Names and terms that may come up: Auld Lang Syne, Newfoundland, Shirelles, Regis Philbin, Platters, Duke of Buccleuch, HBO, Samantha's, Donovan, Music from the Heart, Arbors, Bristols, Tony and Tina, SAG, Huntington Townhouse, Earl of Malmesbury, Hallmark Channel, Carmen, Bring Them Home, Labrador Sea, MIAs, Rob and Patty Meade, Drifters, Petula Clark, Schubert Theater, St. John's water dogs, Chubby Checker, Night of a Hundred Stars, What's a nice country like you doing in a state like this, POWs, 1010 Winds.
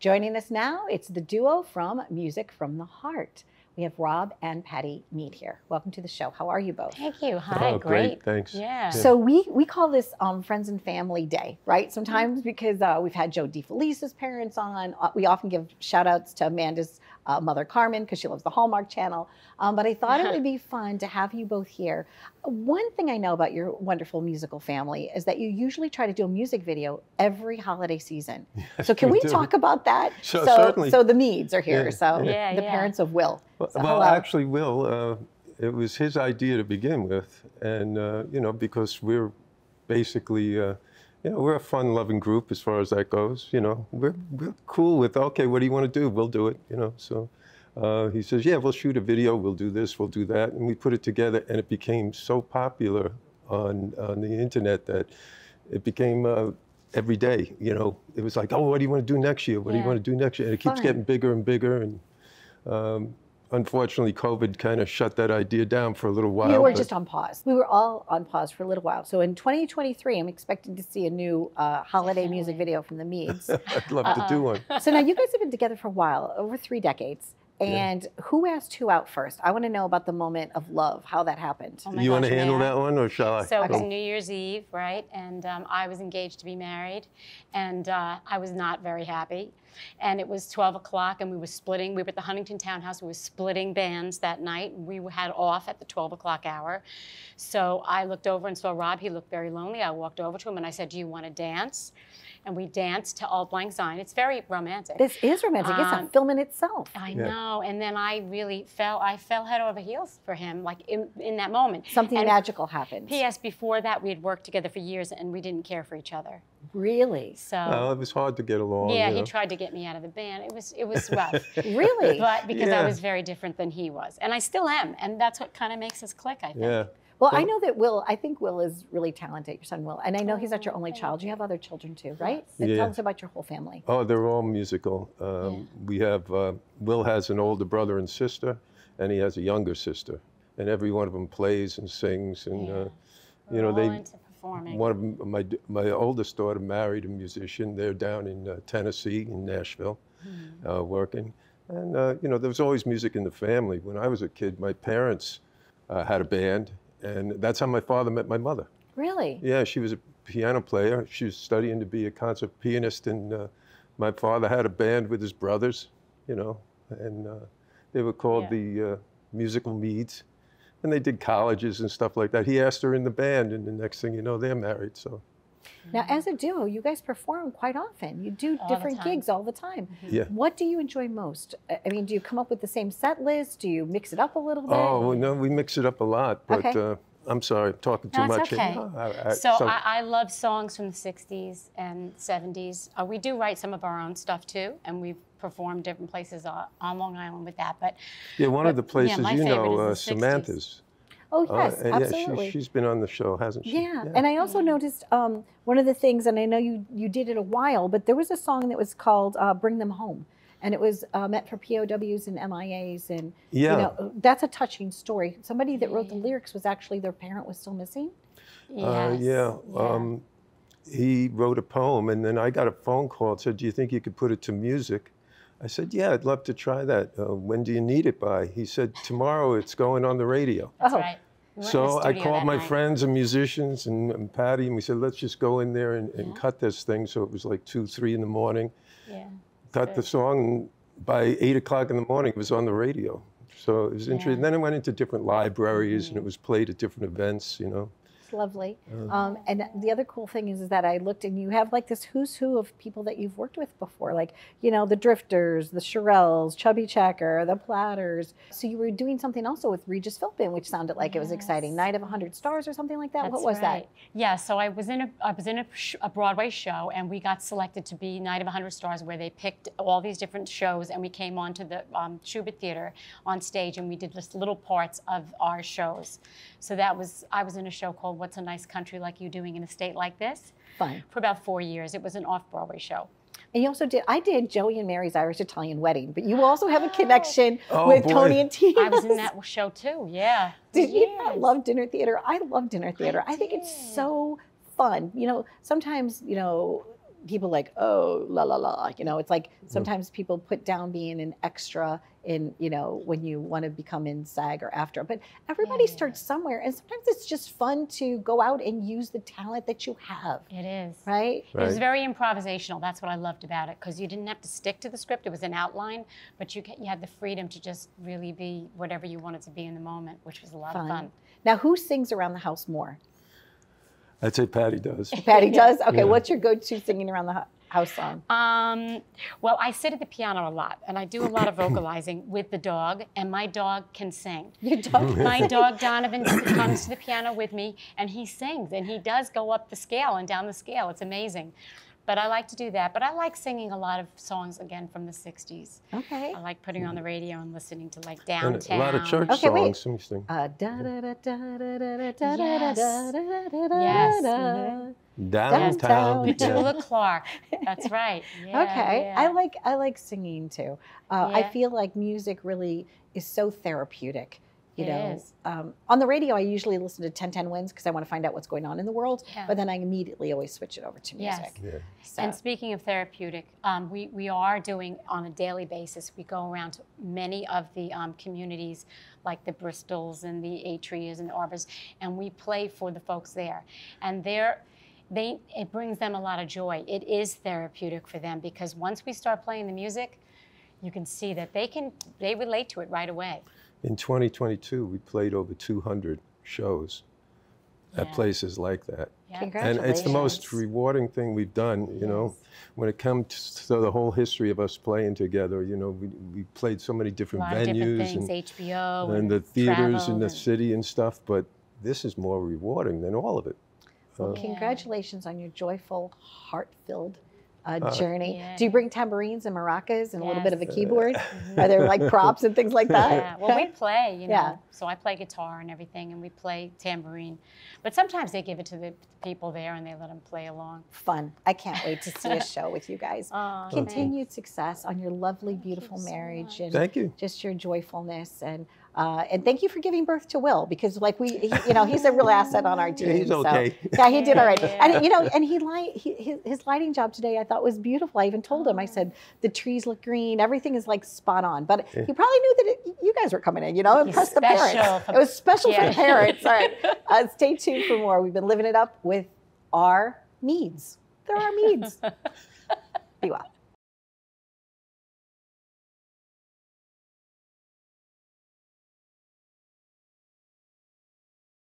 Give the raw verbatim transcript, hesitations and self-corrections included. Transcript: Joining us now, it's the duo from Music from the Heart. We have Rob and Patty Meade here. Welcome to the show. How are you both? Thank you. Hi. Oh, great. great. Thanks. Yeah. So we we call this um, Friends and Family Day, right? Sometimes because uh, we've had Joe DeFelice's parents on. We often give shout outs to Amanda's uh, mother, Carmen, because she loves the Hallmark Channel. Um, but I thought it would be fun to have you both here. One thing I know about your wonderful musical family is that you usually try to do a music video every holiday season. Yes, so can we, we talk about that? Sure, so, certainly. So the Meades are here. Yeah, so yeah. the yeah. parents of Will. Well, so, well actually, Will, uh, it was his idea to begin with, and uh, you know, because we're basically, uh, you know, we're a fun-loving group as far as that goes. You know, we're we're cool with okay, what do you want to do? We'll do it. You know, so. Uh, he says, yeah, we'll shoot a video, we'll do this, we'll do that. And we put it together, and it became so popular on, on the internet that it became uh, every day, you know. It was like, oh, what do you want to do next year? What yeah. do you want to do next year? And it keeps Fun. getting bigger and bigger. And um, unfortunately, COVID kind of shut that idea down for a little while. We were just on pause. We were all on pause for a little while. So in twenty twenty-three, I'm expecting to see a new uh, holiday Definitely. music video from the Meades. I'd love uh-uh. to do one. So now you guys have been together for a while, over three decades. And yeah. who asked who out first? I want to know about the moment of love, how that happened. Oh you want to handle that one, or shall I? So okay. it was New Year's Eve, right? And um, I was engaged to be married, and uh, I was not very happy. And it was twelve o'clock, and we were splitting. We were at the Huntington Townhouse. We were splitting bands that night. We had off at the twelve o'clock hour. So I looked over and saw Rob. He looked very lonely. I walked over to him, and I said, do you want to dance? And we danced to Auld Lang Syne. It's very romantic. This is romantic. Um, it's a film in itself. I yeah. know. And then I really fell. I fell head over heels for him, like in, in that moment. Something and magical happened. P S Before that, we had worked together for years, and we didn't care for each other. Really? So well, it was hard to get along. Yeah, you know? He tried to get me out of the band. It was it was rough. Really? But because yeah. I was very different than he was, and I still am, and that's what kind of makes us click, I think. Yeah. Well, I know that Will, I think Will is really talented, your son Will. And I know he's not your only child. You have other children too, right? So yeah. tell us about your whole family. Oh, they're all musical. Um, yeah. We have, uh, Will has an older brother and sister, and he has a younger sister. And every one of them plays and sings. And, yeah. uh, you know, they, into performing. One of them, my, my oldest daughter married a musician. They're down in uh, Tennessee, in Nashville, mm-hmm. uh, working. And, uh, you know, there was always music in the family. When I was a kid, my parents uh, had a band. And that's how my father met my mother. Really? Yeah, she was a piano player. She was studying to be a concert pianist, and uh, my father had a band with his brothers, you know, and uh, they were called yeah. the uh, Musical Meades, and they did colleges and stuff like that. He asked her in the band, and the next thing you know, they're married, so. Now, as a duo, you guys perform quite often. You do all different gigs all the time. Mm-hmm. Yeah. What do you enjoy most? I mean, do you come up with the same set list? Do you mix it up a little bit? Oh, no, we mix it up a lot, but okay. uh, I'm sorry, I'm talking too no, much. Okay. And, uh, I, I, so so. I, I love songs from the sixties and seventies. Uh, we do write some of our own stuff, too, and we've performed different places on, on Long Island with that. But yeah, one but, of the places, yeah, you know, uh, Samantha's. Oh, yes, uh, absolutely. Yeah, she, she's been on the show, hasn't she? Yeah, yeah. And I also noticed um, one of the things, and I know you, you did it a while, but there was a song that was called uh, Bring Them Home, and it was uh, meant for P O Ws and M I As, and yeah. you know, that's a touching story. Somebody that wrote the lyrics was actually, their parent was still missing? Yes. Uh, yeah, yeah. Um, he wrote a poem, and then I got a phone call and said, do you think you could put it to music? I said, yeah, I'd love to try that. Uh, when do you need it by? He said, tomorrow it's going on the radio. That's oh. right. We so I called my night. friends and musicians and, and Patty, and we said, let's just go in there and, and yeah. cut this thing. So it was like two, three in the morning. Yeah. Cut good. the song, and by eight o'clock in the morning, it was on the radio. So it was interesting. Yeah. And then it went into different libraries, mm-hmm. and it was played at different events, you know. Lovely. Um, and the other cool thing is, is that I looked, and you have like this who's who of people that you've worked with before, like, you know, the Drifters, the Shirelles, Chubby Checker, the Platters. So you were doing something also with Regis Philbin, which sounded like yes. it was exciting. Night of a Hundred Stars or something like that. That's what was right. that? Yeah, so I was in, a, I was in a, a Broadway show, and we got selected to be Night of a Hundred Stars, where they picked all these different shows, and we came on to the um, Schubert Theater on stage, and we did just little parts of our shows. So that was, I was in a show called What's a Nice Country Like You Doing in a State Like This? Fun. For about four years. It was an off-Broadway show. And you also did, I did Joey and Mary's Irish Italian Wedding, but you also have a connection oh, with boy. Tony and Tina. I was in that show too, yeah. Did yes. you not love dinner theater? I love dinner theater. I, I think it's so fun. You know, sometimes, you know, people like, oh, la, la, la. You know, it's like sometimes people put down being an extra in, you know, when you want to become in SAG or after. But everybody yeah, starts yeah. somewhere. And sometimes it's just fun to go out and use the talent that you have. It is. Right? right. It was very improvisational. That's what I loved about it, because you didn't have to stick to the script. It was an outline, but you, you had the freedom to just really be whatever you wanted to be in the moment, which was a lot fun. of fun. Now, who sings around the house more? I'd say Patty does. Patty does? Okay, yeah. What's your go-to singing around the house song? Um, well, I sit at the piano a lot, and I do a lot of vocalizing with the dog, and my dog can sing. Your dog can My dog, Donovan, comes to the piano with me, and he sings, and he does go up the scale and down the scale. It's amazing. But I like to do that. But I like singing a lot of songs, again, from the sixties. Okay. I like putting on the radio and listening to, like, Downtown. And a lot of church okay, songs. Wait. Sing. Uh, da da da da da da da yes. da da da da yes. da Downtown. Petula yeah. Clark. That's right. Yeah, okay. Yeah. I like I like singing, too. Uh, yeah. I feel like music really is so therapeutic. You know, um, on the radio, I usually listen to ten ten Winds because I want to find out what's going on in the world. Yeah. But then I immediately always switch it over to music. Yes. Yeah. So. And speaking of therapeutic, um, we, we are doing on a daily basis, we go around to many of the um, communities like the Bristols and the Atrias and the Arbors, and we play for the folks there. And they're... They, it brings them a lot of joy. It is therapeutic for them because once we start playing the music, you can see that they can they relate to it right away. In twenty twenty-two, we played over two hundred shows yeah. at places like that. Yeah. Congratulations. And it's the most rewarding thing we've done, you yes. know. When it comes to the whole history of us playing together, you know, we, we played so many different venues. Different things, and, H B O. And, and the theaters in the and... city and stuff, but this is more rewarding than all of it. Well, congratulations yeah. on your joyful, heart-filled uh, uh, journey. Yeah. Do you bring tambourines and maracas and yes. a little bit of a keyboard? Mm-hmm. Are there like props and things like that? Yeah. Well, we play, you know. Yeah. So I play guitar and everything, and we play tambourine. But sometimes they give it to the people there, and they let them play along. Fun. I can't wait to see a show with you guys. Oh, Continued thanks. success on your lovely, thank beautiful you so marriage. Much. And thank you. Just your joyfulness and... Uh, and thank you for giving birth to Will, because like we, he, you know, he's a real asset on our team. Yeah, he's okay. So, yeah, he did all right. Yeah. And you know, and he light he, his, his lighting job today, I thought was beautiful. I even told him, I said, the trees look green, everything is like spot on. But yeah. he probably knew that it, you guys were coming in, you know, impress the parents. It was special yeah. for the parents. All right, uh, stay tuned for more. We've been living it up with our Meades. They're our Meades. Be well.